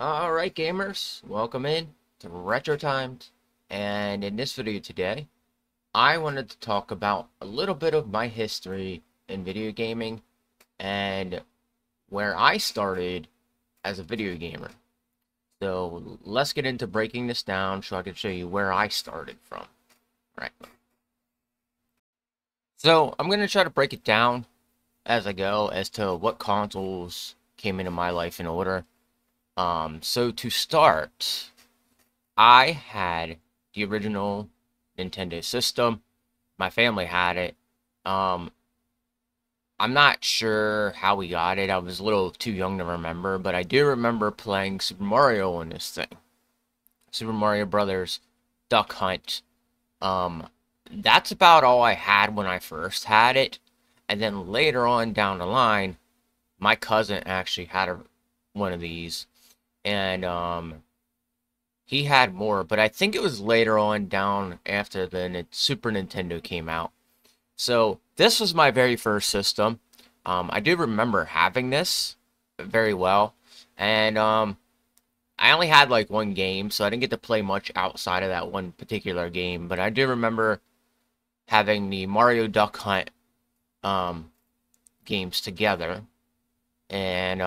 Alright gamers, welcome in to Retro Timed, and in this video today I wanted to talk about a little bit of my history in video gaming and where I started as a video gamer. So let's get into breaking this down so I can show you where I started from. Alright. So I'm going to try to break it down as I go as to what consoles came into my life in order. So to start, I had the original Nintendo system. My family had it. I'm not sure how we got it. I was a little too young to remember, but I do remember playing Super Mario on this thing. Super Mario Brothers, Duck Hunt. That's about all I had when I first had it. And then later on down the line, my cousin actually had one of these. And he had more, but I think it was later on down after the Super Nintendo came out. So this was my very first system. I do remember having this very well. And I only had like one game, so I didn't get to play much outside of that one particular game. But I do remember having the Mario Duck Hunt games together. And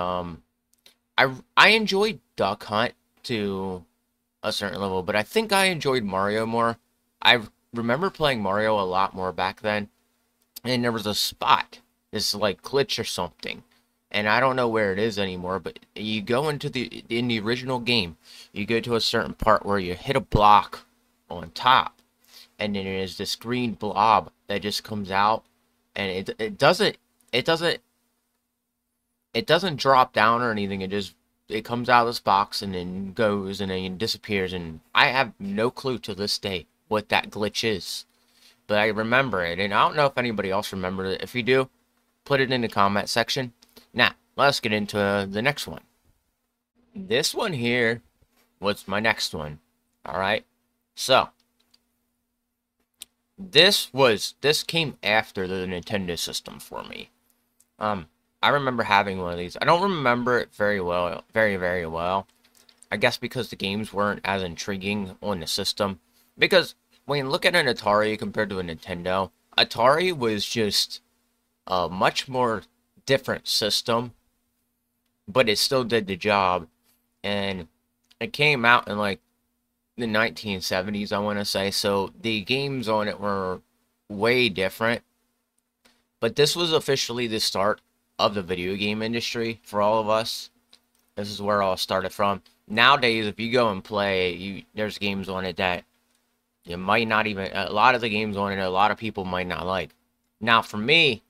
I enjoyed Duck Hunt to a certain level, but I think I enjoyed Mario more. I remember playing Mario a lot more back then, and there was a spot, this like glitch or something, and I don't know where it is anymore, but you go into the original game, you go to a certain part where you hit a block on top, and then there's this green blob that just comes out, and it doesn't drop down or anything. It comes out of this box and then goes and then disappears. And I have no clue to this day what that glitch is, but I remember it. And I don't know if anybody else remembers it. If you do, put it in the comment section. Now, let's get into the next one. This one here was my next one. All right. So this came after the Nintendo system for me. I remember having one of these. I don't remember it very well. I guess because the games weren't as intriguing on the system. Because when you look at an Atari compared to a Nintendo, Atari was just a much more different system, but it still did the job. And it came out in like the 1970s, I want to say. So the games on it were way different. But this was officially the start of the video game industry for all of us. This is where all started from. Nowadays, if you go and play, there's games on it that you might not even, a lot of the games on it, a lot of people might not like. Now for me,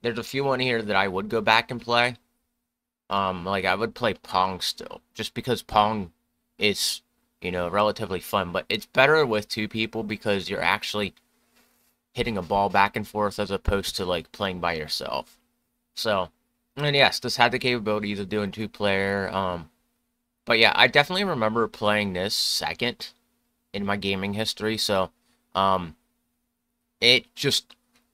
there's a few on here that I would go back and play. Like I would play Pong still, just because Pong is, you know, relatively fun, but it's better with two people because you're actually hitting a ball back and forth as opposed to like playing by yourself. So, and yes, this had the capabilities of doing two-player, but yeah, I definitely remember playing this second in my gaming history, so, I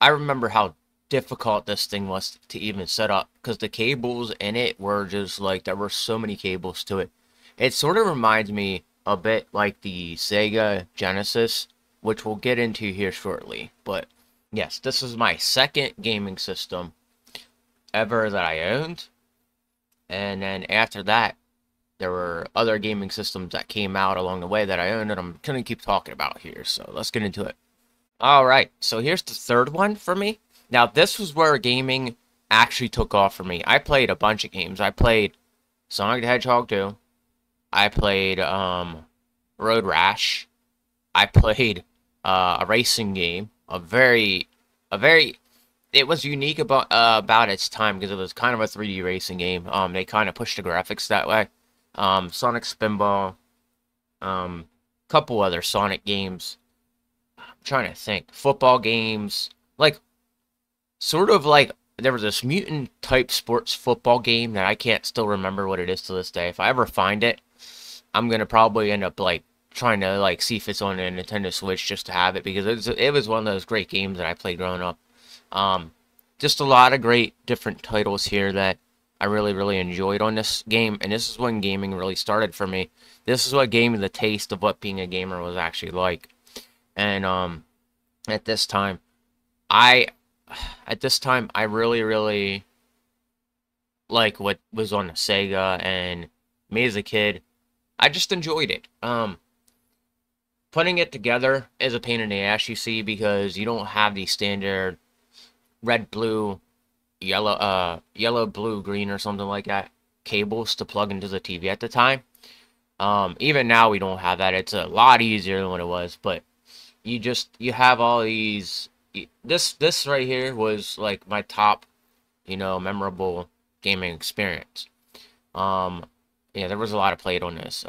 remember how difficult this thing was to even set up, because the cables in it were just, like, there were so many cables to it. It sort of reminds me a bit like the Sega Genesis, which we'll get into here shortly, but yes, this is my second gaming system ever that I owned. And then after that, there were other gaming systems that came out along the way that I owned, and I'm gonna keep talking about here, so let's get into it. All right, so here's the third one for me. Now this was where gaming actually took off for me. I played a bunch of games. I played Sonic the Hedgehog 2, I played Road Rash, I played a racing game, it was unique about its time because it was kind of a 3D racing game. They kind of pushed the graphics that way. Sonic Spinball, couple other Sonic games. I'm trying to think. Football games, like sort of like there was this mutant type sports football game that I can't still remember what it is to this day. If I ever find it, I'm gonna probably end up like trying to like see if it's on a Nintendo Switch just to have it, because it was one of those great games that I played growing up. Just a lot of great different titles here that I really enjoyed on this game, and this is when gaming really started for me. This is what gave me the taste of what being a gamer was actually like. And at this time, I really like what was on the Sega, and me as a kid, I just enjoyed it. Putting it together is a pain in the ass, you see, because you don't have the standard red, blue, yellow, yellow, blue, green, or something like that cables to plug into the TV at the time. Even now we don't have that. It's a lot easier than what it was, but you just, you have all these. This right here was like my top, you know, memorable gaming experience. Yeah, there was a lot of played on this.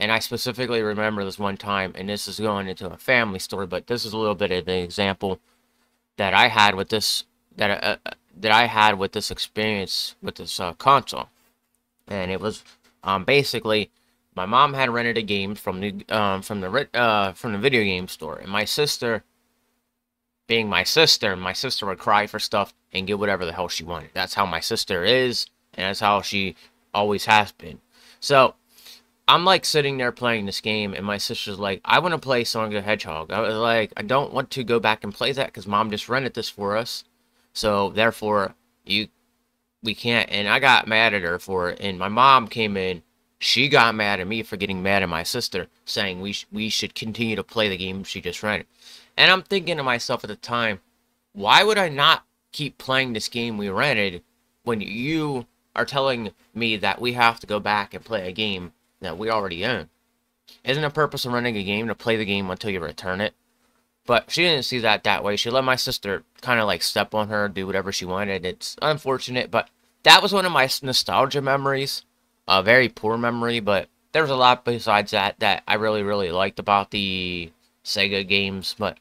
And I specifically remember this one time, and this is going into a family story, but this is a little bit of an example that I had with this, that I had with this experience with this console. And it was basically my mom had rented a game from the video game store, and my sister, being my sister would cry for stuff and get whatever the hell she wanted. That's how my sister is, and that's how she always has been. So I'm like sitting there playing this game, and my sister's like, I want to play Sonic the Hedgehog. I was like, I don't want to go back and play that because mom just rented this for us, so therefore we can't. And I got mad at her for it, and my mom came in. She got mad at me for getting mad at my sister, saying we should continue to play the game she just rented. And I'm thinking to myself at the time, why would I not keep playing this game we rented when you are telling me that we have to go back and play a game that we already own? Isn't the purpose of renting a game to play the game until you return it? But she didn't see that that way. She let my sister kind of like step on her, do whatever she wanted. It's unfortunate, but that was one of my nostalgia memories. A very poor memory, but there was a lot besides that that I really liked about the Sega games. But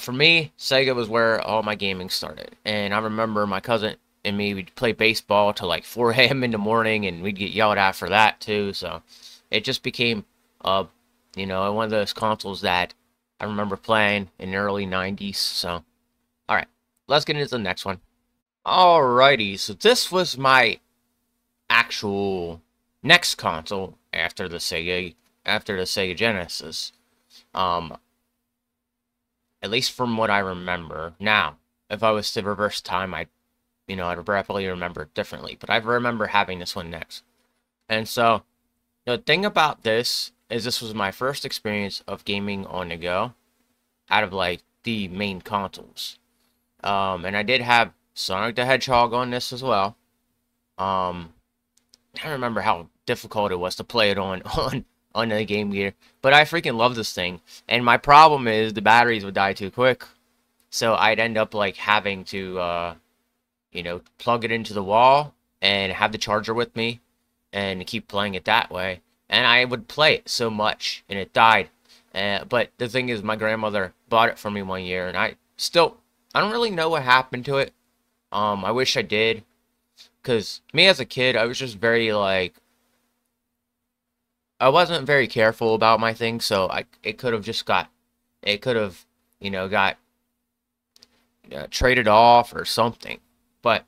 for me, Sega was where all my gaming started. And I remember my cousin and me, we'd play baseball till like 4 a.m. in the morning, and we'd get yelled at for that too. So it just became, you know, one of those consoles that I remember playing in the early 90s. So, alright, let's get into the next one. Alrighty, so this was my actual next console after the Sega, Genesis. At least from what I remember. Now, if I was to reverse time, I'd probably remember it differently, but I remember having this one next. And so, the thing about this is this was my first experience of gaming on the go, out of, like, the main consoles. And I did have Sonic the Hedgehog on this as well. I remember how difficult it was to play it on the Game Gear, but I freaking love this thing. And my problem is the batteries would die too quick, so I'd end up, like, having to, you know, plug it into the wall and have the charger with me and keep playing it that way. And I would play it so much, and it died. But the thing is, my grandmother bought it for me one year, and I don't really know what happened to it. I wish I did, because me as a kid, I was just very, like, I wasn't very careful about my thing, so it could have just got, you know, got traded off or something. But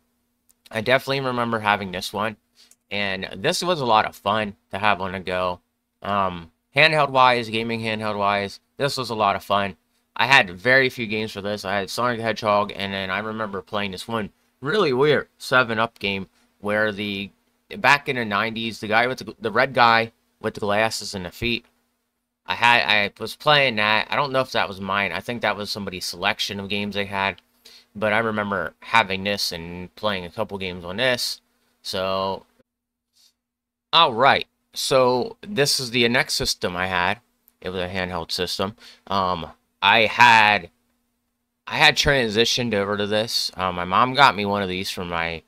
I definitely remember having this one, and this was a lot of fun to have on the go. Handheld-wise, gaming handheld-wise, this was a lot of fun. I had very few games for this. I had Sonic the Hedgehog, and then I remember playing this one really weird 7-Up game where back in the 90s, the guy with the red guy with the glasses and the feet, I was playing that. I don't know if that was mine. I think that was somebody's selection of games they had. But I remember having this and playing a couple games on this. So, alright. So, this is the next system I had. It was a handheld system. I had transitioned over to this. My mom got me one of these for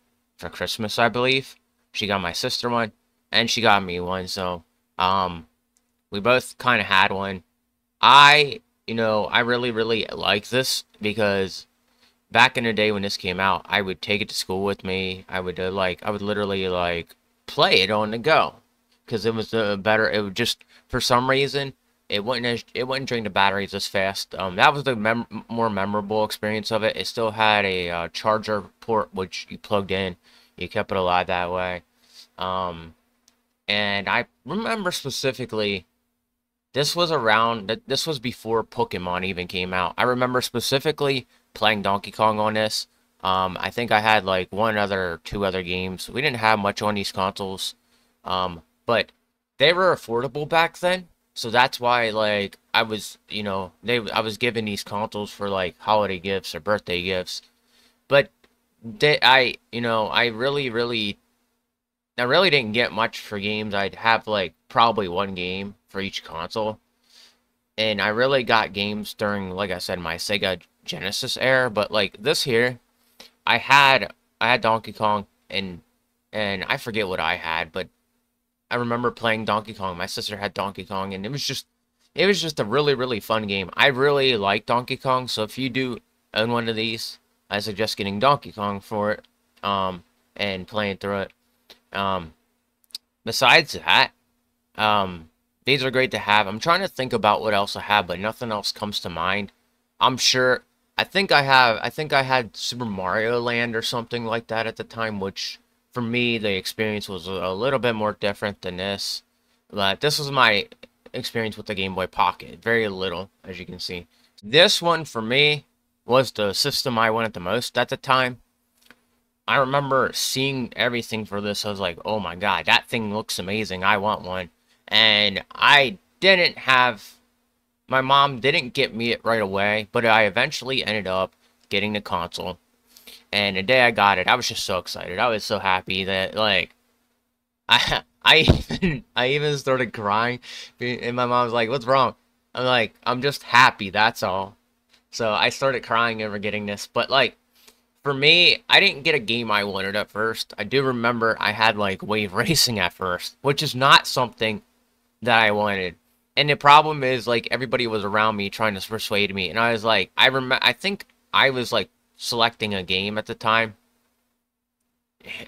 Christmas, I believe. She got my sister one, and she got me one. So, we both kind of had one. I really like this because back in the day when this came out, I would take it to school with me. I would literally, like, play it on the go, because it was better. It would just, for some reason, it wouldn't drain the batteries as fast. That was the more memorable experience of it. It still had a charger port which you plugged in, You kept it alive that way. And I remember specifically, this was around, this was before Pokemon even came out. I remember specifically playing Donkey Kong on this. I think I had like two other games. We didn't have much on these consoles, but they were affordable back then. So that's why, like, I was, you know, I was given these consoles for like holiday gifts or birthday gifts. But I really didn't get much for games. I'd have like probably one game for each console, and I really got games during, like I said, my Sega Genesis era. But like this here, I had Donkey Kong, and I forget what I had, but I remember playing Donkey Kong. My sister had Donkey Kong, and it was just a really fun game. I really like Donkey Kong, so if you do own one of these, I suggest getting Donkey Kong for it, and playing through it. Besides that, these are great to have. I'm trying to think about what else I have, but nothing else comes to mind. I'm sure. I think I had Super Mario Land or something like that at the time, which for me the experience was a little bit more different than this. But this was my experience with the Game Boy Pocket. Very little, as you can see. This one for me was the system I wanted the most at the time. I remember seeing everything for this. I was like, oh my god, that thing looks amazing. I want one. And I didn't have... My mom didn't get me it right away, but I eventually ended up getting the console. And the day I got it, I was just so excited. I was so happy that, like, I even started crying. And my mom was like, what's wrong? I'm like, I'm just happy, that's all. So I started crying over getting this. But, like, for me, I didn't get a game I wanted at first. I do remember I had, like, Wave Racing at first, which is not something that I wanted. And the problem is, like, everybody was around me trying to persuade me. And I was like, I think I was, like, selecting a game at the time.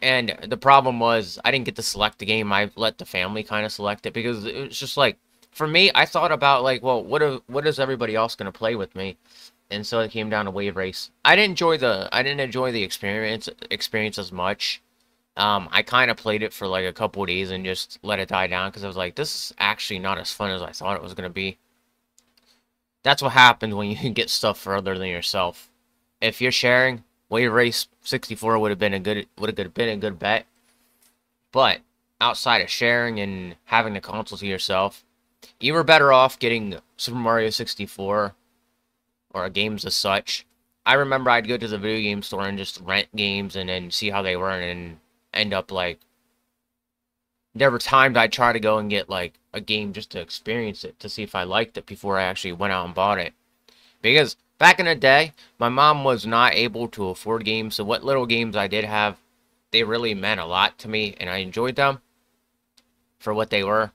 And the problem was, I didn't get to select the game. I let the family kind of select it, because it was just, like, for me, I thought about, like, well, what is everybody else going to play with me? And so it came down to Wave Race. I didn't enjoy the experience as much. I kind of played it for like a couple of days and just let it die down, because I was like, this is actually not as fun as I thought it was gonna be. That's what happens when you can get stuff for other than yourself. If you're sharing, Wave Race 64 would have been a good bet. But outside of sharing and having the console to yourself, you were better off getting Super Mario 64. Or games as such. I remember I'd go to the video game store and just rent games and then see how they were, and end up like... There were times I'd try to go and get like a game just to experience it, to see if I liked it before I actually went out and bought it. Because back in the day, my mom was not able to afford games, so what little games I did have, they really meant a lot to me, and I enjoyed them for what they were.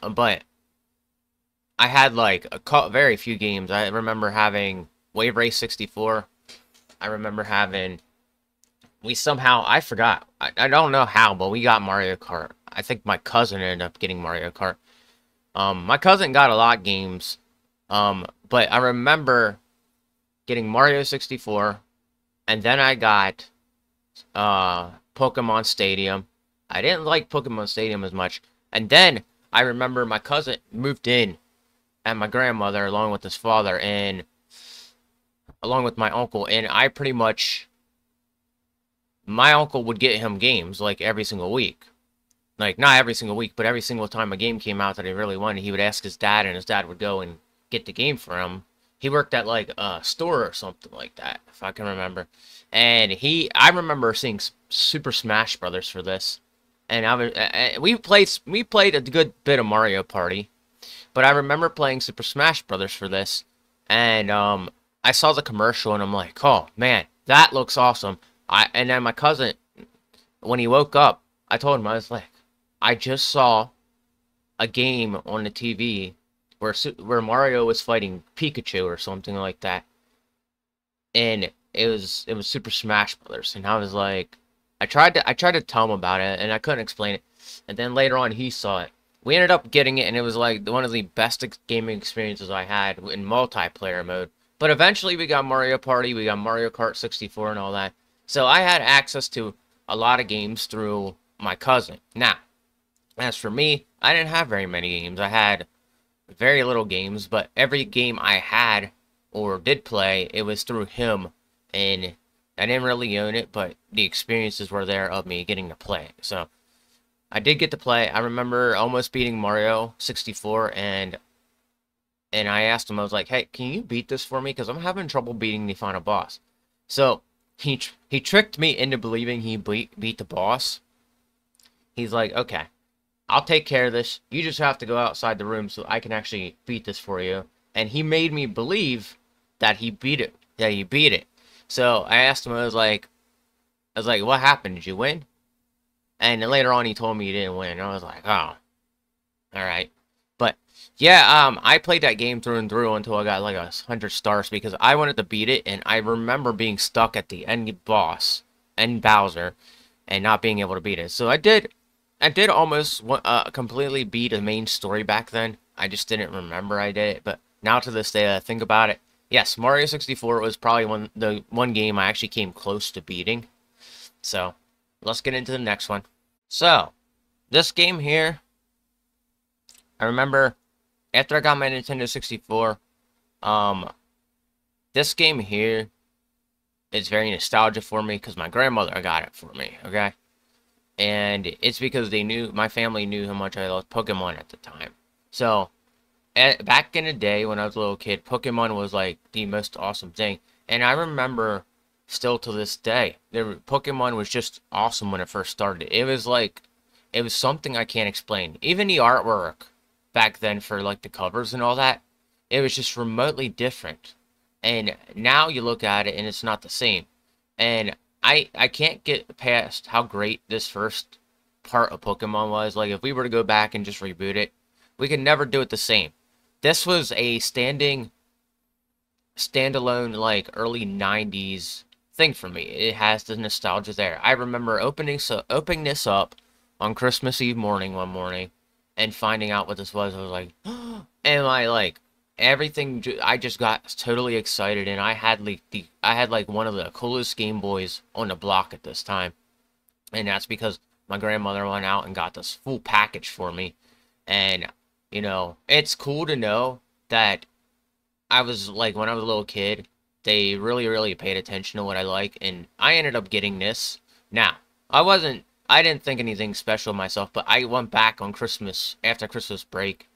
But I had, like, very few games. I remember having Wave Race 64. I remember having... We somehow... I forgot. I don't know how, but we got Mario Kart. I think my cousin ended up getting Mario Kart. My cousin got a lot of games. But I remember getting Mario 64. And then I got Pokemon Stadium. I didn't like Pokemon Stadium as much. And then I remember my cousin moved in. And my grandmother, along with his father, and along with my uncle, and I pretty much... My uncle would get him games, like, every single week. Like, not every single week, but every single time a game came out that he really wanted, he would ask his dad, and his dad would go and get the game for him. He worked at, like, a store or something like that, if I can remember. And I remember seeing Super Smash Brothers for this. And we played a good bit of Mario Party. But I remember playing Super Smash Brothers for this, and I saw the commercial, and I'm like, oh, man, that looks awesome. And then my cousin, when he woke up, I told him, I was like, I just saw a game on the TV where Mario was fighting Pikachu or something like that. And it was Super Smash Brothers, and I was like, I tried to tell him about it, and I couldn't explain it. And then later on, he saw it. We ended up getting it, and it was like one of the best gaming experiences I had in multiplayer mode. But eventually we got Mario Party, we got Mario Kart 64 and all that. So I had access to a lot of games through my cousin. Now, as for me, I didn't have very many games. I had very little games, but every game I had or did play, it was through him, and I didn't really own it, but the experiences were there of me getting to play. So I did get to play. I remember almost beating Mario 64, and I asked him, I was like, hey, can you beat this for me? Because I'm having trouble beating the final boss. So he tricked me into believing he beat the boss. He's like, okay, I'll take care of this. You just have to go outside the room so I can actually beat this for you. And he made me believe that he beat it. So I asked him, I was like, what happened? Did you win? And then later on, he told me he didn't win. I was like, oh, all right. But yeah, I played that game through and through until I got like 100 stars because I wanted to beat it. And I remember being stuck at the end boss, end Bowser, and not being able to beat it. So I did almost completely beat the main story back then. I just didn't remember I did it. But now to this day, that I think about it, yes, Mario 64 was probably the one game I actually came close to beating. So let's get into the next one. So this game here, I remember after I got my Nintendo 64, this game here is very nostalgic for me because my grandmother got it for me, okay? And it's because they knew, my family knew how much I loved Pokemon at the time. So back in the day when I was a little kid, Pokemon was like the most awesome thing. And I remember still to this day, Pokemon was just awesome when it first started. It was like, it was something I can't explain. Even the artwork back then for like the covers and all that, it was just remotely different. And now you look at it and it's not the same. And I can't get past how great this first part of Pokemon was. Like if we were to go back and just reboot it, we could never do it the same. This was a standalone, like, early 90s thing for me. It has the nostalgia there. I remember opening this up on Christmas Eve morning, one morning, and finding out what this was. I was like, oh, am I, like, everything, I just got totally excited, and I had, like, one of the coolest Game Boys on the block at this time. And that's because my grandmother went out and got this full package for me, and you know, it's cool to know that I was, like, when I was a little kid, they really, really paid attention to what I like, and I ended up getting this. Now, I didn't think anything special of myself, but I went back on Christmas, after Christmas break,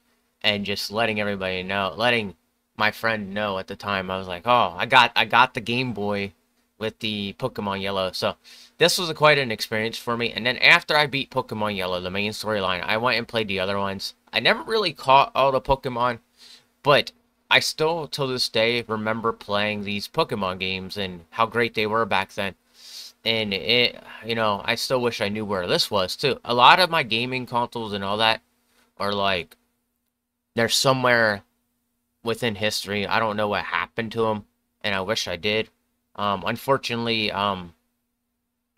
and just letting everybody know, letting my friend know at the time, I was like, oh, I got the Game Boy with the Pokemon Yellow. So this was quite an experience for me. And then after I beat Pokemon Yellow, the main storyline, I went and played the other ones. I never really caught all the Pokemon, but I still, till this day, remember playing these Pokemon games and how great they were back then. And it, you know, I still wish I knew where this was too. A lot of my gaming consoles and all that are like, they're somewhere within history. I don't know what happened to them, and I wish I did. Unfortunately, I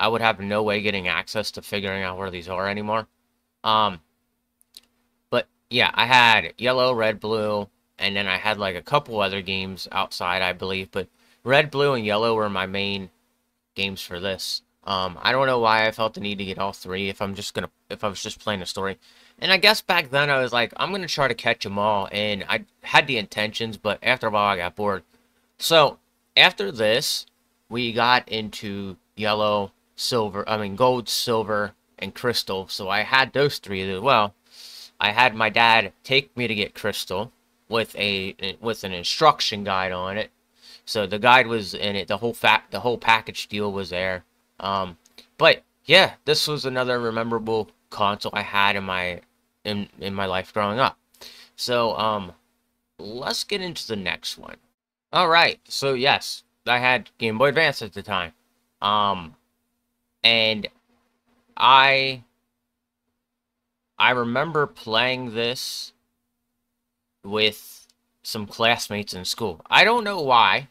would have no way getting access to figuring out where these are anymore. But yeah, I had Yellow, Red, Blue, and then I had like a couple other games outside, I believe, but Red, Blue, and Yellow were my main games for this. I don't know why I felt the need to get all three if I was just playing a story. And I guess back then I was like, I'm gonna try to catch them all, and I had the intentions, but after a while I got bored. So after this, we got into Yellow, Silver, I mean Gold, Silver, and Crystal. So I had those three as well. I had my dad take me to get Crystal with an instruction guide on it. So the guide was in it. The whole package deal was there. But yeah, this was another memorable console I had in my in my life growing up. So let's get into the next one. Alright, so yes, I had Game Boy Advance at the time, and I remember playing this with some classmates in school. I don't know why,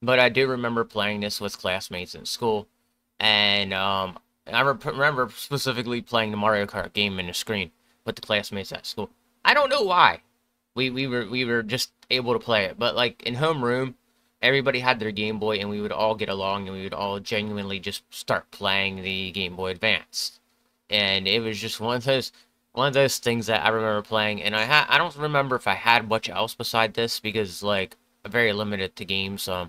but I do remember playing this with classmates in school, and I remember specifically playing the Mario Kart game in the screen with the classmates at school. I don't know why. We were just able to play it, but like in homeroom, everybody had their Game Boy, and we would all get along, and we would all genuinely just start playing the Game Boy Advance. And it was just one of those things that I remember playing. And I don't remember if I had much else beside this, because like I'm very limited to games. I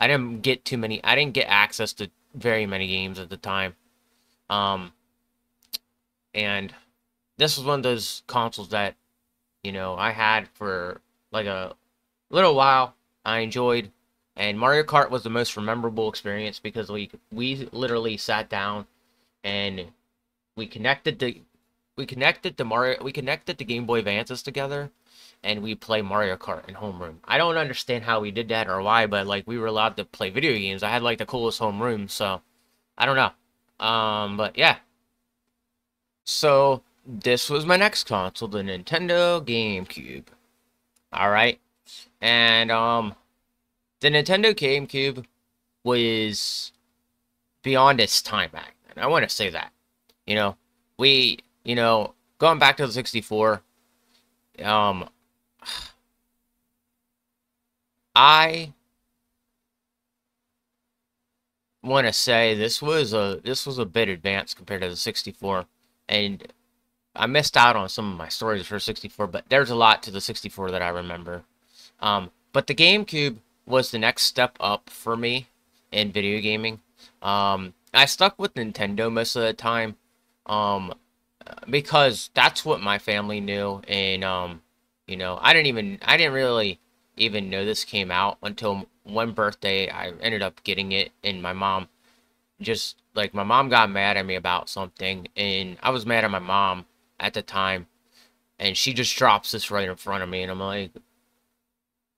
didn't get too many. I didn't get access to very many games at the time. And this was one of those consoles that, you know, I had for like a little while. I enjoyed, and Mario Kart was the most memorable experience, because we literally sat down and we connected the Game Boy Advances together, and we play Mario Kart in homeroom. I don't understand how we did that or why, but like we were allowed to play video games. I had like the coolest homeroom, so I don't know. But yeah. So this was my next console, the Nintendo GameCube. All right. And the Nintendo GameCube was beyond its time back then. I want to say that. You know, going back to the 64, I want to say this was a bit advanced compared to the 64, and I missed out on some of my stories for 64, but there's a lot to the 64 that I remember. But the GameCube was the next step up for me in video gaming. I stuck with Nintendo most of the time, because that's what my family knew, and you know, I didn't really even know this came out until one birthday. I ended up getting it, and my mom got mad at me about something, and I was mad at my mom at the time, and she just drops this right in front of me, and I'm like,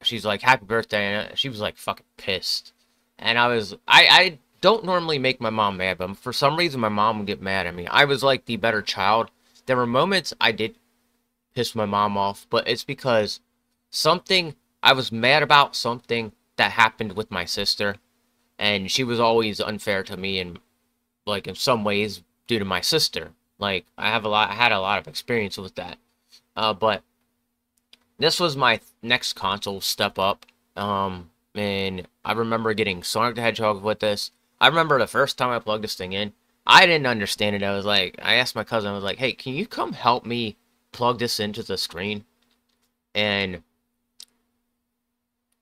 she's like, happy birthday, and she was like fucking pissed, and I don't normally make my mom mad, but for some reason my mom would get mad at me. I was like the better child. There were moments I did piss my mom off, but it's because I was mad about something that happened with my sister, and she was always unfair to me, and like in some ways due to my sister. Like I had a lot of experience with that. But this was my next console step up. And I remember getting Sonic the Hedgehog with this. I remember the first time I plugged this thing in, I didn't understand it. I asked my cousin, I was like, hey, can you come help me plug this into the screen? And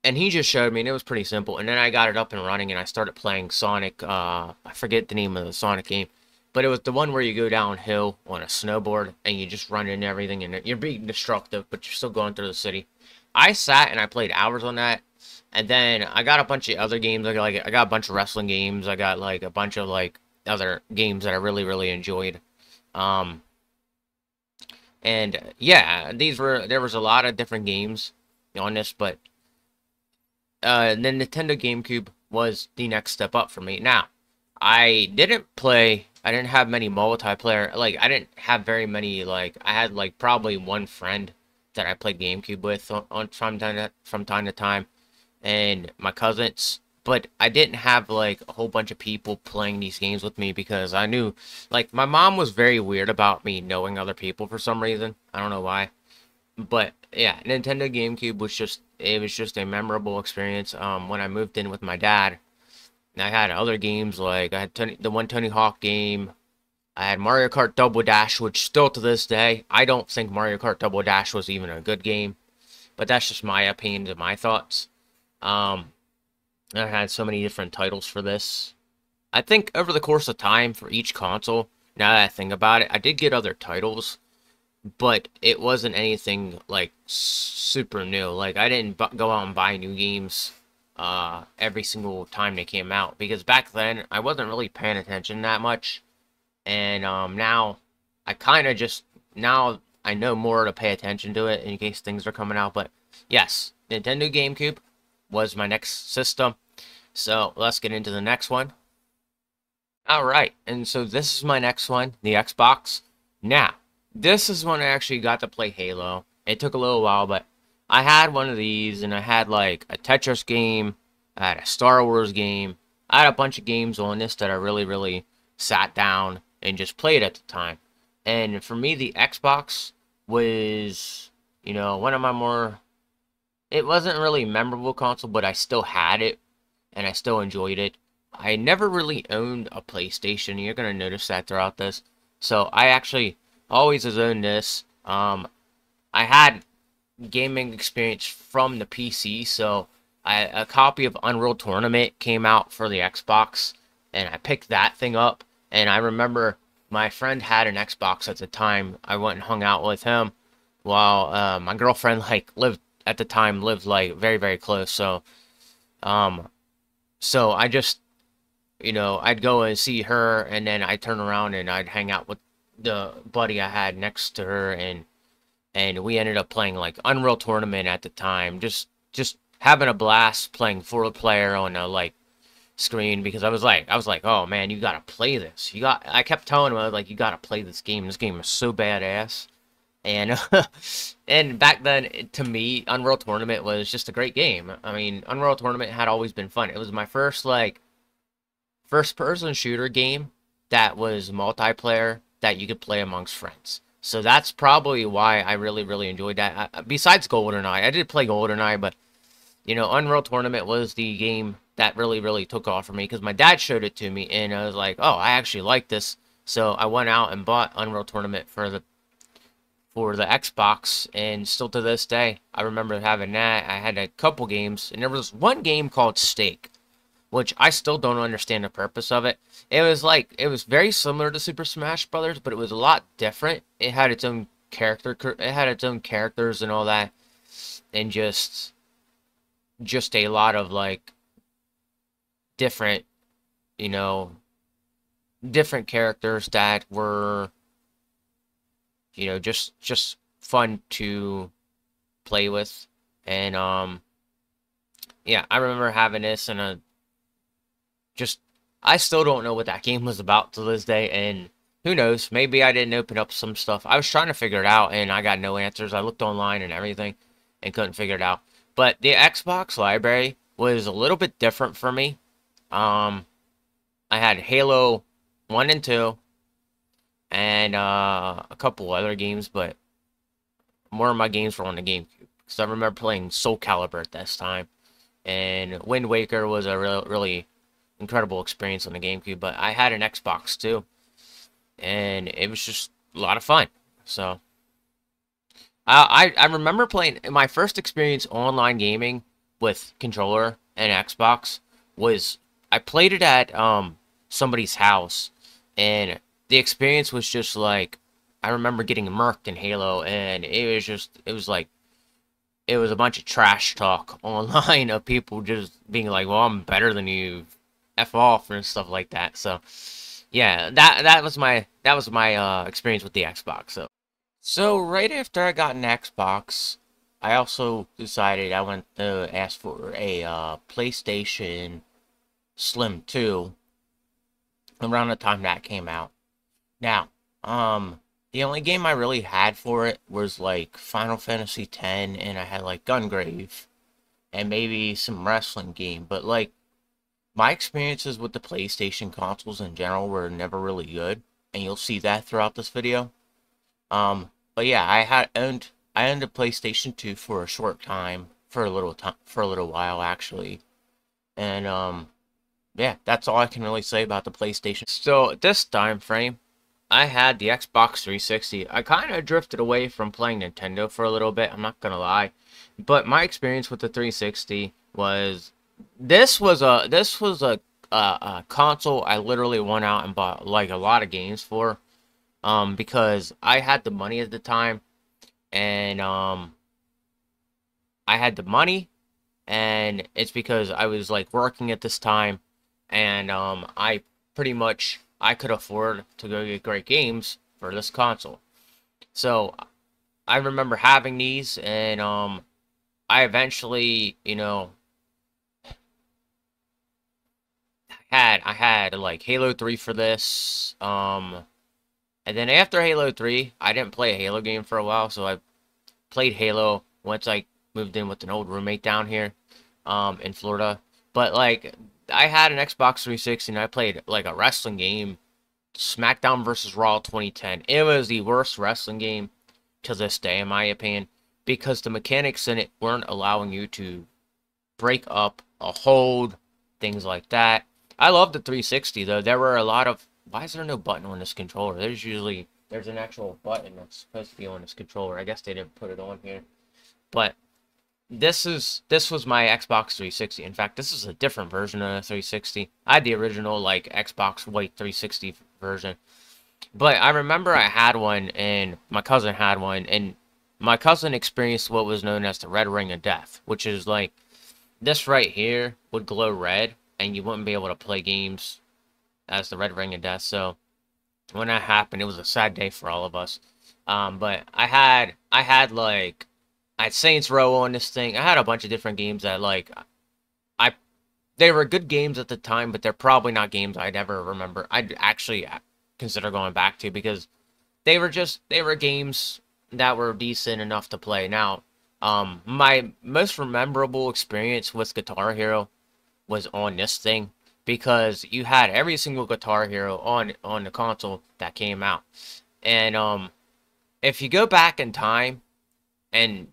he just showed me, and it was pretty simple. And then I got it up and running, and I started playing Sonic. I forget the name of the Sonic game, but it was the one where you go downhill on a snowboard, and you just run into everything, and you're being destructive, but you're still going through the city. I sat and I played hours on that. And then I got a bunch of other games. I got a bunch of wrestling games. I got like a bunch of like other games that I really enjoyed. And yeah, there was a lot of different games on this, but the Nintendo GameCube was the next step up for me. Now, I didn't have many multiplayer. Like I didn't have very many. Like I had like probably one friend that I played GameCube with from time to time. And my cousins, but I didn't have like a whole bunch of people playing these games with me, because I knew, like, my mom was very weird about me knowing other people for some reason. I don't know why, but yeah, Nintendo GameCube was just a memorable experience. When I moved in with my dad, I had other games, like I had the Tony Hawk game. I had Mario Kart Double Dash, which still to this day I don't think Mario Kart Double Dash was even a good game, but that's just my opinions and my thoughts. I had so many different titles for this. I think over the course of time for each console, now that I think about it, I did get other titles, but it wasn't anything like super new. Like I didn't go out and buy new games every single time they came out, because back then I wasn't really paying attention that much, and now I kind of just, now I know more to pay attention to it in case things are coming out. But yes, Nintendo GameCube was my next system, so let's get into the next one. All right, and so this is my next one, the Xbox. Now, this is when I actually got to play Halo. It took a little while, but I had one of these, and I had like a Tetris game, I had a Star Wars game, I had a bunch of games on this that I really sat down and just played at the time. And for me, the Xbox was, you know, one of my more It wasn't really a memorable console, but I still had it, and I still enjoyed it. I never really owned a PlayStation. You're going to notice that throughout this. So I actually always has owned this. I had gaming experience from the PC, so a copy of Unreal Tournament came out for the Xbox, and I picked that thing up, and I remember my friend had an Xbox at the time. I went and hung out with him while my girlfriend lived like very, very close. So I just, you know, I'd go and see her, and then I'd turn around and I'd hang out with the buddy I had next to her, and we ended up playing like Unreal Tournament at the time, just having a blast playing four player on a like screen, because I was like, oh man, you gotta play this. I kept telling him, I was like, you gotta play this game. This game is so badass. And and back then, to me, Unreal Tournament was just a great game. I mean, Unreal Tournament had always been fun. It was my first like first-person shooter game that was multiplayer that you could play amongst friends. So that's probably why I really, really enjoyed that. Besides GoldenEye, I did play GoldenEye, but you know, Unreal Tournament was the game that really, really took off for me, because my dad showed it to me, and I was like, oh, I actually like this. So I went out and bought Unreal Tournament for the Xbox, and still to this day, I remember having that. I had a couple games, and there was one game called Stake, which I still don't understand the purpose of it. It was very similar to Super Smash Brothers, but it was a lot different. It had its own character, it had its own characters and all that, and just a lot of like different, you know, different characters that were, you know, just fun to play with. And yeah, I remember having this, and I still don't know what that game was about to this day, and who knows, maybe I didn't open up some stuff. I was trying to figure it out, and I got no answers. I looked online and everything, and couldn't figure it out. But the Xbox library was a little bit different for me. I had Halo 1 and 2, and a couple other games, but more of my games were on the GameCube, because I remember playing Soul Calibur at this time, and Wind Waker was a really incredible experience on the GameCube. But I had an Xbox too, and it was just a lot of fun. So I remember playing, my first experience online gaming with controller and Xbox was, I played it at somebody's house, and the experience was just like, I remember getting murked in Halo, and it was a bunch of trash talk online of people just being like, well, I'm better than you, F off, and stuff like that. So yeah, that was my experience with the Xbox. So right after I got an Xbox, I also decided I went to ask for a PlayStation Slim 2 around the time that came out. Now, the only game I really had for it was like Final Fantasy X, and I had like Gungrave, and maybe some wrestling game, but like, my experiences with the PlayStation consoles in general were never really good, and you'll see that throughout this video. But yeah, I owned a PlayStation 2 for a short time, for a little while actually, and yeah, that's all I can really say about the PlayStation. So at this time frame, I had the Xbox 360. I kind of drifted away from playing Nintendo for a little bit, I'm not gonna lie, but my experience with the 360 was, this was a console I literally went out and bought like a lot of games for, because I had the money at the time, and it's because I was like working at this time, and I could afford to go get great games for this console. So I remember having these, and I eventually, you know, I had like Halo 3 for this, and then after Halo 3, I didn't play a Halo game for a while, so I played Halo once I moved in with an old roommate down here in Florida. But like, I had an Xbox 360, and I played like a wrestling game, SmackDown vs. Raw 2010. It was the worst wrestling game to this day, in my opinion. because the mechanics in it weren't allowing you to break up a hold, things like that. I love the 360 though. There were a lot of, why is there no button on this controller? There's an actual button that's supposed to be on this controller. I guess they didn't put it on here. But this was my Xbox 360. In fact, this is a different version of the 360. I had the original like Xbox white 360 version. But I remember I had one and my cousin had one, and my cousin experienced what was known as the red ring of death, which is like this right here would glow red and you wouldn't be able to play games as the red ring of death. So when that happened, it was a sad day for all of us. But I had Saints Row on this thing. I had a bunch of different games that they were good games at the time, but they're probably not games I'd ever remember. I'd actually consider going back to, because they were games that were decent enough to play. Now, my most memorable experience with Guitar Hero was on this thing, because you had every single Guitar Hero on the console that came out. And if you go back in time, and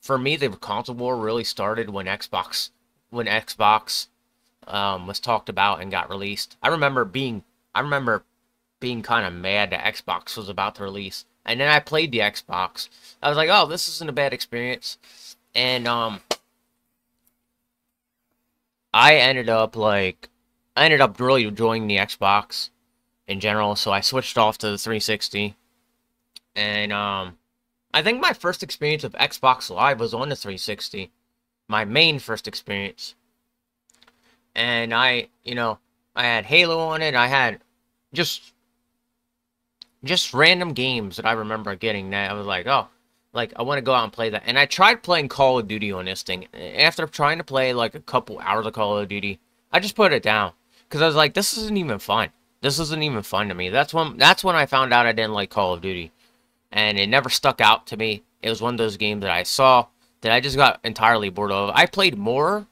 for me the console war really started when Xbox was talked about and got released. I remember being kind of mad that Xbox was about to release, and then I played the Xbox. I was like, oh, this isn't a bad experience. And I ended up really enjoying the Xbox in general, so I switched off to the 360. And I think my first experience of Xbox Live was on the 360. My main first experience. And I had Halo on it. I had just random games that I remember getting that I was like, oh, like, I want to go out and play that. And I tried playing Call of Duty on this thing. After trying to play, like, a couple hours of Call of Duty, I just put it down. Because I was like, this isn't even fun. This isn't even fun to me. That's when I found out I didn't like Call of Duty. And it never stuck out to me. It was one of those games that I saw that I just got entirely bored of. I played more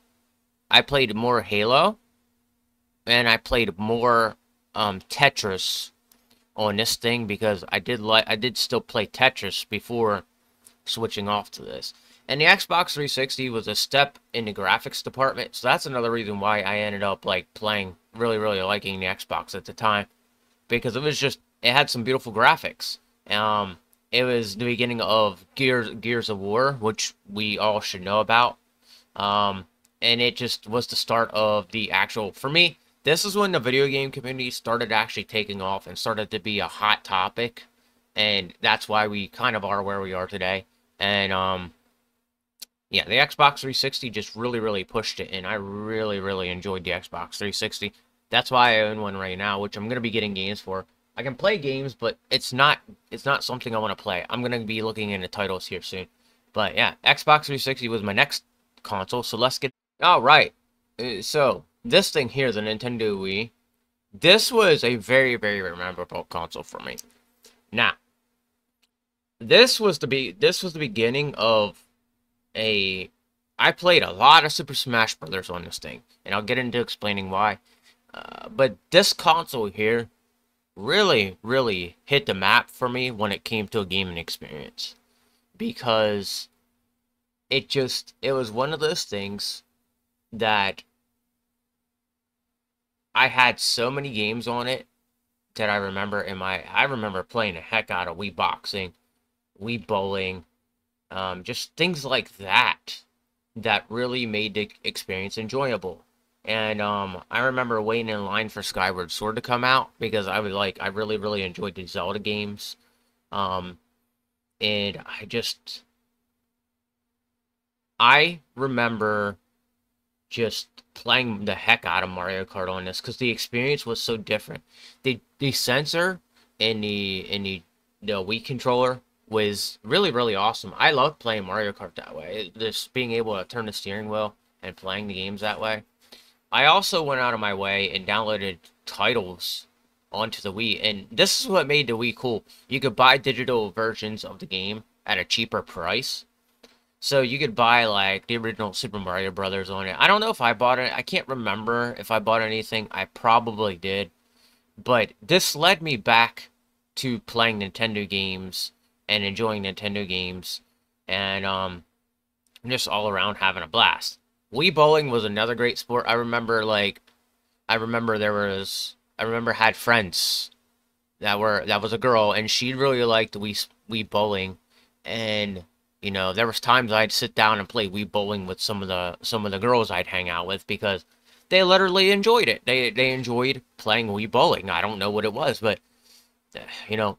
Halo. And I played more Tetris on this thing, because I did still play Tetris before switching off to this. And the Xbox 360 was a step in the graphics department, so that's another reason why I ended up like playing, really liking the Xbox at the time, because it had some beautiful graphics. It was the beginning of Gears of War, which we all should know about. And it just was the start of the actual, for me, this is when the video game community started actually taking off and started to be a hot topic. And that's why we kind of are where we are today. And, yeah, the Xbox 360 just really pushed it. And I really enjoyed the Xbox 360. That's why I own one right now, which I'm going to be getting games for. I can play games, but it's not something I want to play. I'm going to be looking into titles here soon. But, yeah, Xbox 360 was my next console. So, let's get... All right. So, this thing here, the Nintendo Wii. This was a very memorable console for me. Now, this was the beginning of a... I played a lot of Super Smash Brothers on this thing, and I'll get into explaining why. But this console here really hit the map for me when it came to a gaming experience, because it was one of those things that I had so many games on it that I remember I remember playing the heck out of Wii Boxing, Wii Bowling, just things like that, that really made the experience enjoyable. And I remember waiting in line for Skyward Sword to come out, because I really enjoyed the Zelda games. And I remember just playing the heck out of Mario Kart on this, because the experience was so different. The sensor in the Wii controller was really awesome. I loved playing Mario Kart that way, just being able to turn the steering wheel and playing the games that way. I also went out of my way and downloaded titles onto the Wii, and this is what made the Wii cool. You could buy digital versions of the game at a cheaper price. So you could buy, like, the original Super Mario Brothers on it. I don't know if I bought it. I can't remember if I bought anything. I probably did. But this led me back to playing Nintendo games and enjoying Nintendo games. and just all around having a blast. Wii bowling was another great sport. I remember I had friends that was a girl, and she really liked Wii bowling, and you know, there was times I'd sit down and play Wii bowling with some of the girls I'd hang out with, because they literally enjoyed it. They enjoyed playing Wii bowling. I don't know what it was, but you know,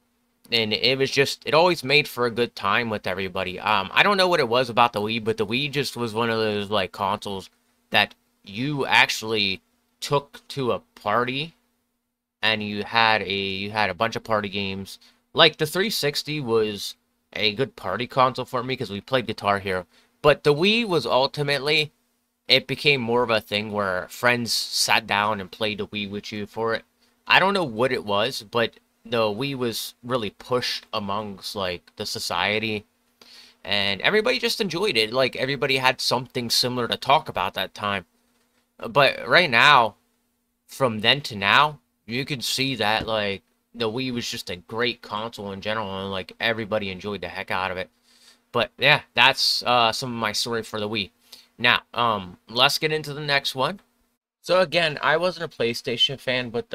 and it was just, it always made for a good time with everybody. I don't know what it was about the Wii, but the Wii just was one of those like consoles that you actually took to a party, and you had a bunch of party games. Like the 360 was a good party console for me because we played Guitar Hero, but the Wii was ultimately, it became more of a thing where friends sat down and played the Wii with you for it. I don't know what it was, but the Wii was really pushed amongst like the society, and everybody just enjoyed it. Like everybody had something similar to talk about that time. But right now, from then to now, you could see that like the Wii was just a great console in general, and like everybody enjoyed the heck out of it. But yeah, that's some of my story for the Wii. Now, let's get into the next one. So again, I wasn't a PlayStation fan, but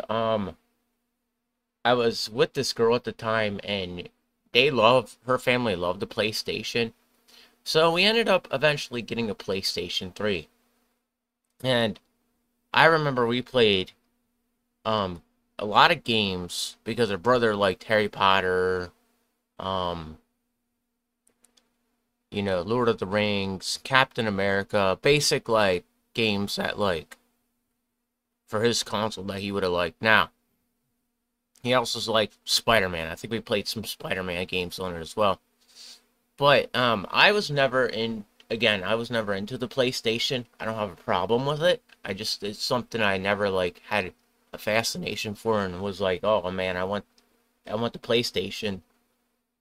I was with this girl at the time, and her family loved the PlayStation, so we ended up eventually getting a PlayStation 3. And I remember we played a lot of games because her brother liked Harry Potter, you know, Lord of the Rings, Captain America, basic like games that like for his console that he would have liked. Now, he also liked Spider-Man. I think we played some Spider-Man games on it as well. But I was never into the PlayStation. I don't have a problem with it. It's something I never like had a fascination for, and was like, oh man, I want the PlayStation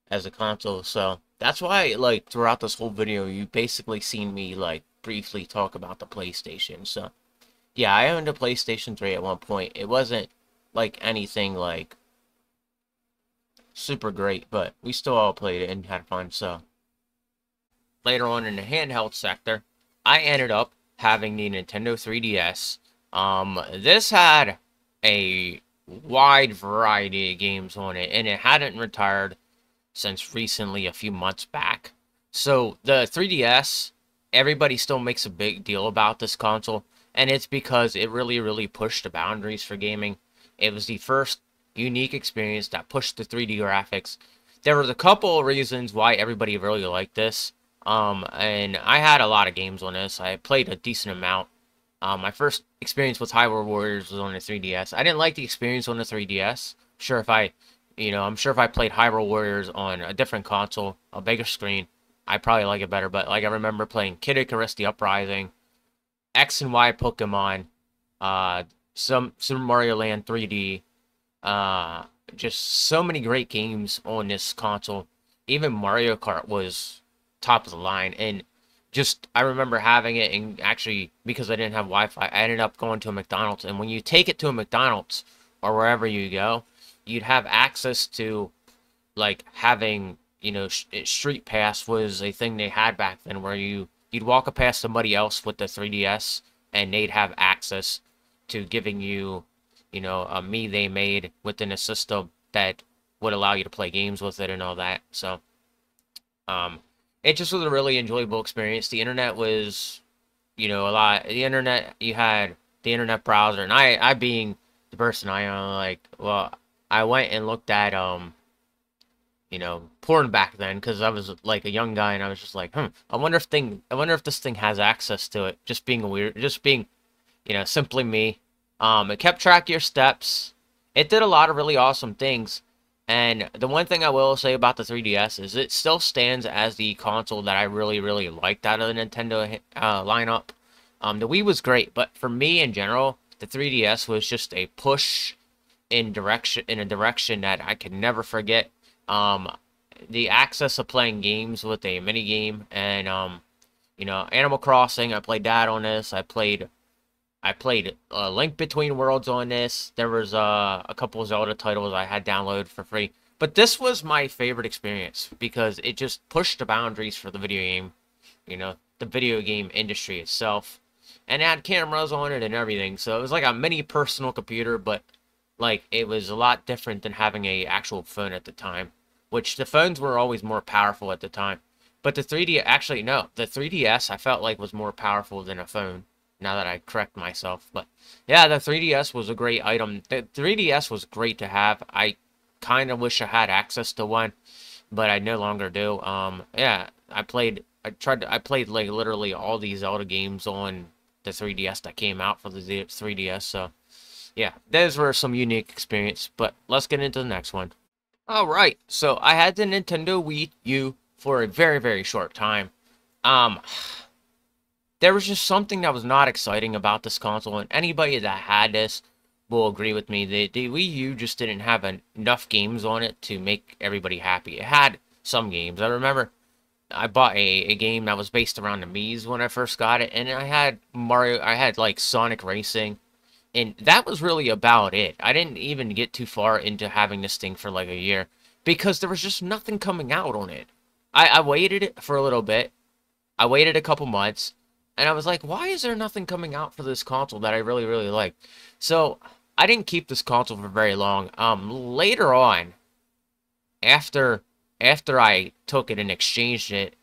as a console. So that's why, like, throughout this whole video, you basically seen me, like, briefly talk about the PlayStation. So, yeah, I owned a PlayStation 3 at one point. It wasn't, like, anything, like, super great, but we still all played it and had fun, so. Later on in the handheld sector, I ended up having the Nintendo 3DS. This had a wide variety of games on it, and it hadn't retired since recently, a few months back. So the 3DS, everybody still makes a big deal about this console, and it's because it really, really pushed the boundaries for gaming. It was the first unique experience that pushed the 3D graphics. There was a couple of reasons why everybody really liked this, and I had a lot of games on this. I played a decent amount. My first experience with Hyrule Warriors was on the 3DS. I didn't like the experience on the 3DS. I'm sure if I played Hyrule Warriors on a different console, a bigger screen, I'd probably like it better. But, like, I remember playing Kid Icarus, The Uprising, X and Y Pokemon, some Super Mario Land 3D, just so many great games on this console. Even Mario Kart was top of the line. And just, I remember having it, and actually, because I didn't have Wi-Fi, I ended up going to a McDonald's. And when you take it to a McDonald's or wherever you go, you'd have access to, like, having, you know, Street Pass was a thing they had back then, where you'd walk past somebody else with the 3DS, and they'd have access to giving you, you know, a me they made within a system that would allow you to play games with it and all that. So, it just was a really enjoyable experience. The internet was, you know, a lot. The internet, you had the internet browser, and I being the person I am, like, well, I went and looked at, you know, porn back then, because I was, like, a young guy, and I was just like, I wonder if this thing has access to it, just being, you know, simply me. It kept track of your steps. It did a lot of really awesome things, and the one thing I will say about the 3DS is it still stands as the console that I really, really liked out of the Nintendo lineup. The Wii was great, but for me in general, the 3DS was just a push in a direction that I could never forget. The access of playing games with a mini game, and you know, Animal Crossing, I played that on this. I played Link Between Worlds on this. There was a couple Zelda titles I had downloaded for free. But this was my favorite experience because it just pushed the boundaries for the video game, you know, the video game industry itself. And it had cameras on it and everything, so it was like a mini personal computer, but like it was a lot different than having a actual phone at the time, which the phones were always more powerful at the time. But the 3D, actually no, the 3DS I felt like was more powerful than a phone, now that I correct myself. But yeah, the 3DS was a great item. The 3DS was great to have. I kind of wish I had access to one, but I no longer do. Yeah, I played like literally all these Zelda games on the 3DS that came out for the 3DS. So yeah, those were some unique experience, but let's get into the next one. All right, so I had the Nintendo Wii U for a very, very short time. There was just something that was not exciting about this console, and anybody that had this will agree with me. The Wii U just didn't have enough games on it to make everybody happy. It had some games. I remember I bought a game that was based around the Mii's when I first got it, and I had Mario, I had like Sonic Racing, and that was really about it. I didn't even get too far into having this thing for like a year because there was just nothing coming out on it. I waited for a little bit. I waited a couple months, and I was like, why is there nothing coming out for this console that I really like? So I didn't keep this console for very long. Later on, after I took it and exchanged it,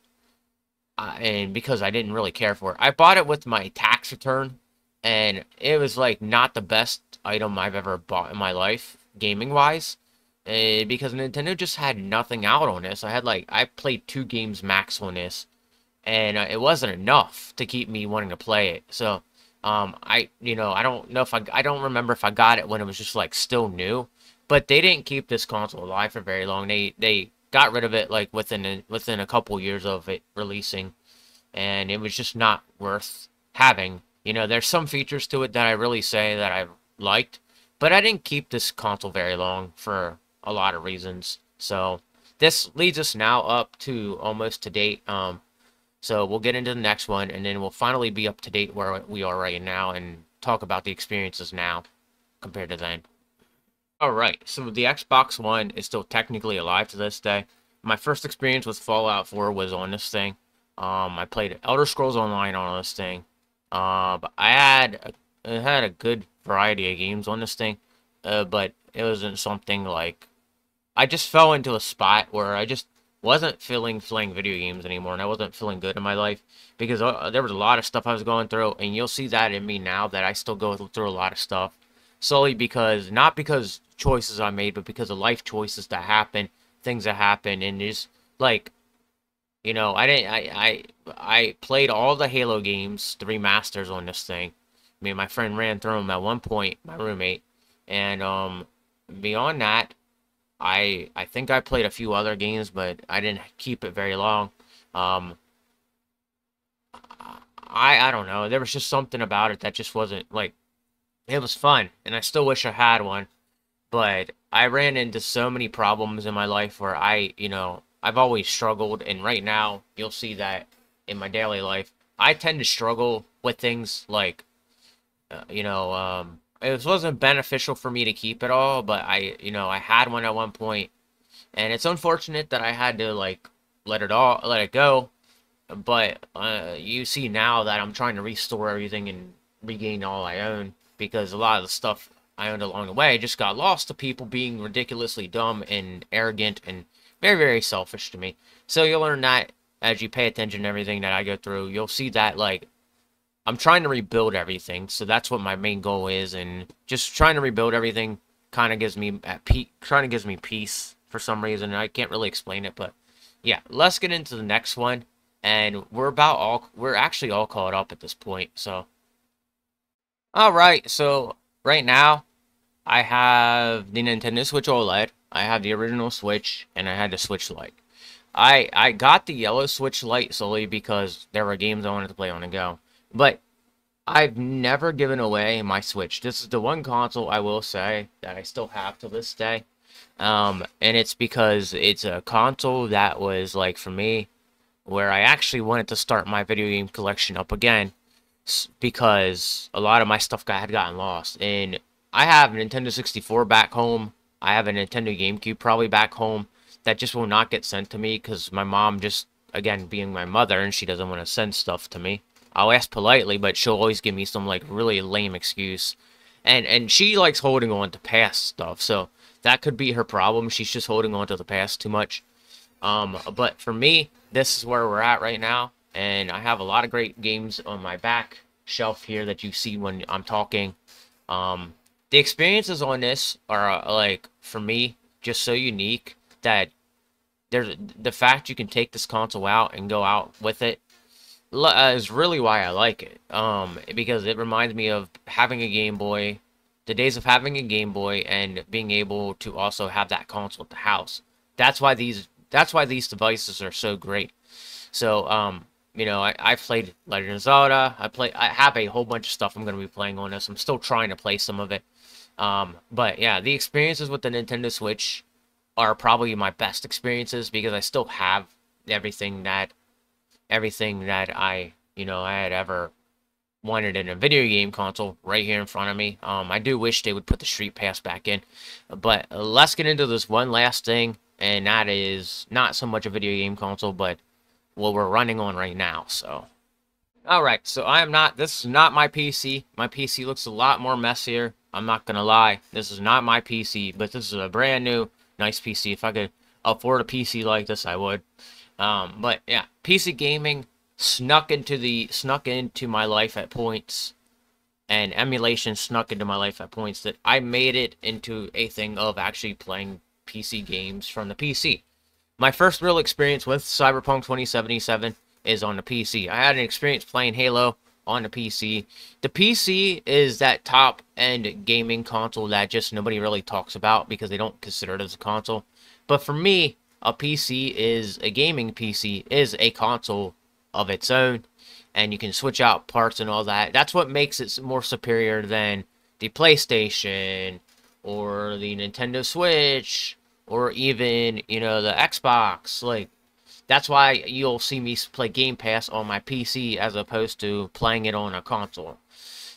and because I didn't really care for it, I bought it with my tax return, and it was like not the best item I've ever bought in my life, gaming wise, because Nintendo just had nothing out on this. I played 2 games max on this, and it wasn't enough to keep me wanting to play it. So I don't know if I don't remember if I got it when it was just like still new, but they didn't keep this console alive for very long. They got rid of it like within a couple years of it releasing, and it was just not worth having. You know, there's some features to it that I really say that I liked, but I didn't keep this console very long for a lot of reasons. So this leads us now up to almost to date. So we'll get into the next one, and then we'll finally be up to date where we are right now and talk about the experiences now compared to then. Alright, so the Xbox One is still technically alive to this day. My first experience with Fallout 4 was on this thing. I played Elder Scrolls Online on this thing. But I had a good variety of games on this thing, but it wasn't something like... I just fell into a spot where I just wasn't feeling playing video games anymore, and I wasn't feeling good in my life because there was a lot of stuff I was going through, and you'll see that in me now that I still go through a lot of stuff solely because, not because choices I made, but because of life choices that happen, things that happen, and just like, you know, I played all the Halo games, the remasters on this thing. I mean, my friend ran through them at one point, my roommate, and beyond that, I think I played a few other games, but I didn't keep it very long. I don't know. There was just something about it that just wasn't, like, it was fun, and I still wish I had one, but I ran into so many problems in my life where you know, I've always struggled, and right now, you'll see that in my daily life, I tend to struggle with things like, you know, it wasn't beneficial for me to keep it all, but you know, I had one at one point, and it's unfortunate that I had to, like, let it go, but you see now that I'm trying to restore everything and regain all I own, because a lot of the stuff I owned along the way just got lost to people being ridiculously dumb and arrogant and very, very selfish to me. So you'll learn that as you pay attention to everything that I go through. You'll see that, like, I'm trying to rebuild everything, so that's what my main goal is, and just trying to rebuild everything kind of gives me peace for some reason. I can't really explain it, but yeah, let's get into the next one, and we're actually all caught up at this point. So all right, so right now I have the Nintendo Switch OLED, I have the original Switch, and I had the Switch Lite. I got the yellow Switch Lite solely because there were games I wanted to play on the go. But I've never given away my Switch. This is the one console I will say that I still have to this day. And it's because it's a console that was, like, for me, where I actually wanted to start my video game collection up again, because a lot of my stuff had gotten lost. And I have Nintendo 64 back home. I have a Nintendo GameCube probably back home that just will not get sent to me because my mom just, again, being my mother, and she doesn't want to send stuff to me. I'll ask politely, but she'll always give me some, like, really lame excuse. And she likes holding on to past stuff, so that could be her problem. She's just holding on to the past too much. But for me, this is where we're at right now, and I have a lot of great games on my back shelf here that you see when I'm talking. The experiences on this are, like, for me, just so unique that there's the fact you can take this console out and go out with it is really why I like it, because it reminds me of having a Game Boy, the days of having a Game Boy, and being able to also have that console at the house. That's why these devices are so great. So you know, I played Legend of Zelda. I have a whole bunch of stuff I'm going to be playing on this. I'm still trying to play some of it. But yeah, the experiences with the Nintendo Switch are probably my best experiences because I still have everything that I, you know, I had ever wanted in a video game console right here in front of me. I do wish they would put the Street Pass back in. But let's get into this one last thing, and that is not so much a video game console, but what we're running on right now. So alright, so this is not my PC. My PC looks a lot more messier, I'm not gonna lie. This is not my PC, but this is a brand new nice PC. If I could afford a PC like this, I would. But yeah, PC gaming snuck into my life at points, and emulation snuck into my life at points that I made it into a thing of actually playing PC games from the PC. My first real experience with Cyberpunk 2077 is on the PC. I had an experience playing Halo on the PC. The PC is that top-end gaming console that just nobody really talks about because they don't consider it as a console. But for me, a PC is a gaming PC, is a console of its own, and you can switch out parts and all that. That's what makes it more superior than the PlayStation or the Nintendo Switch, or even, you know, the Xbox. Like, that's why you'll see me play Game Pass on my PC as opposed to playing it on a console.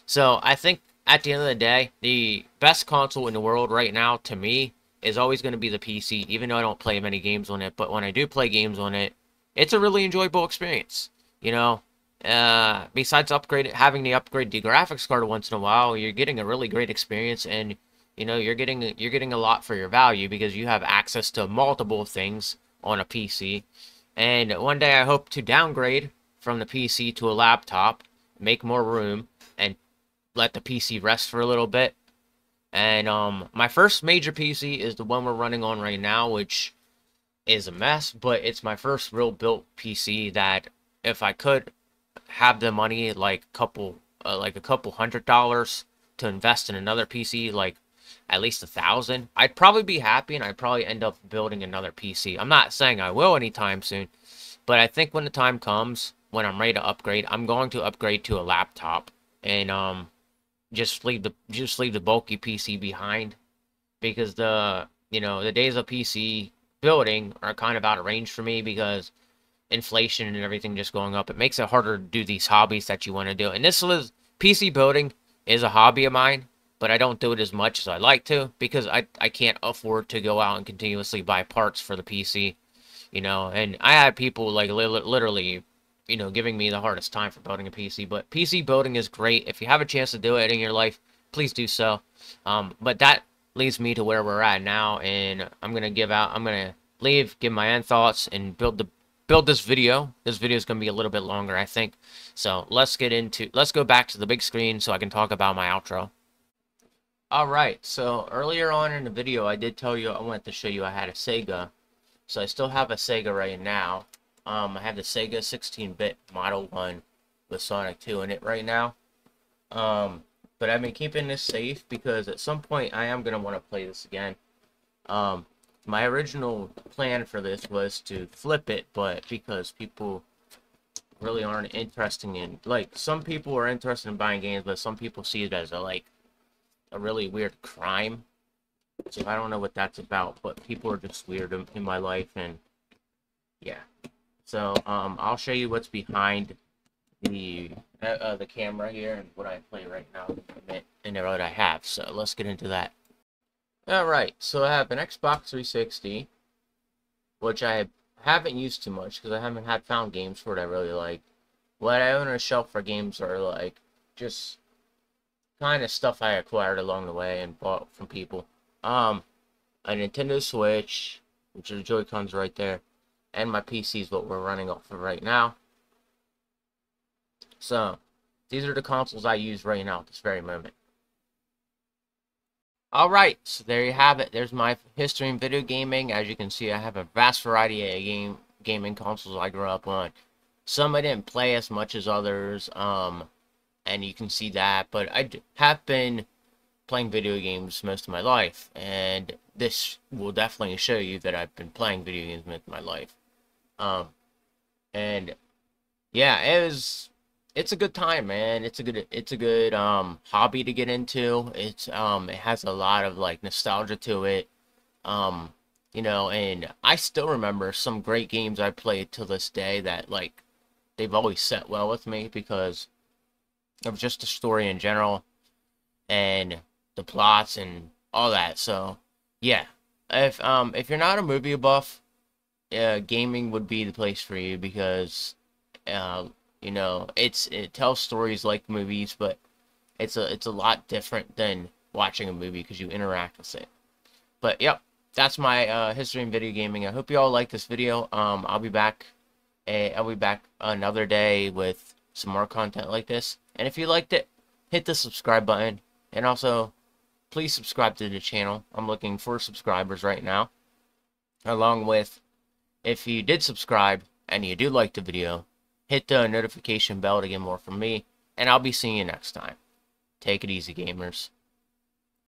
So I think at the end of the day, the best console in the world right now to me is always going to be the PC, even though I don't play many games on it. But when I do play games on it, it's a really enjoyable experience, you know. Besides having to upgrade the graphics card once in a while, you're getting a really great experience, and you know, you're getting a lot for your value because you have access to multiple things on a PC. And one day I hope to downgrade from the PC to a laptop, make more room, and let the PC rest for a little bit. And my first major PC is the one we're running on right now, which is a mess, but it's my first real built PC that if I could have the money, like a couple hundred dollars to invest in another PC, like at least 1,000, I'd probably be happy, and I'd probably end up building another PC. I'm not saying I will anytime soon, but I think when the time comes, when I'm ready to upgrade, I'm going to upgrade to a laptop and just leave the bulky PC behind, because the days of PC building are kind of out of range for me because inflation and everything just going up. It makes it harder to do these hobbies that you want to do. And this is, PC building is a hobby of mine, but I don't do it as much as I like to because I can't afford to go out and continuously buy parts for the PC, you know. And I had people, like, literally, you know, giving me the hardest time for building a PC. But PC building is great. If you have a chance to do it in your life, please do so. But that leads me to where we're at now, and I'm gonna give my end thoughts and build this video. This video is gonna be a little bit longer, I think. So let's go back to the big screen so I can talk about my outro. Alright, so earlier on in the video, I did tell you I wanted to show you I had a Sega. So I still have a Sega right now. I have the Sega 16-bit Model 1 with Sonic 2 in it right now. But I've been keeping this safe because at some point I am going to want to play this again. My original plan for this was to flip it, but because people really aren't interested in... Like, some people are interested in buying games, but some people see it as a really weird crime. So I don't know what that's about, but people are just weird in my life, and yeah. So I'll show you what's behind the camera here and what I play right now and what I have. So let's get into that. Alright, so I have an Xbox 360, which I haven't used too much because I haven't found games for it I really like. What I own on a shelf for games are like just kind of stuff I acquired along the way and bought from people. A Nintendo Switch, which are the Joy-Cons right there, and my PC is what we're running off of right now. So, these are the consoles I use right now at this very moment. Alright, so there you have it. There's my history in video gaming. As you can see, I have a vast variety of gaming consoles I grew up on. Some I didn't play as much as others, and you can see that. But I have been playing video games most of my life, and this will definitely show you that I've been playing video games most of my life. And yeah, it's a good time, man. It's a good hobby to get into. It has a lot of like nostalgia to it. You know, and I still remember some great games I played to this day that like they've always sat well with me because of just the story in general and the plots and all that. So yeah, if you're not a movie buff, gaming would be the place for you because you know, it tells stories like movies, but it's a lot different than watching a movie because you interact with it. But yep, that's my history in video gaming. I hope you all like this video. I'll be back another day with some more content like this. And if you liked it, hit the subscribe button, and also please subscribe to the channel. I'm looking for subscribers right now. Along with, if you did subscribe and you do like the video, hit the notification bell to get more from me, and I'll be seeing you next time. Take it easy, gamers.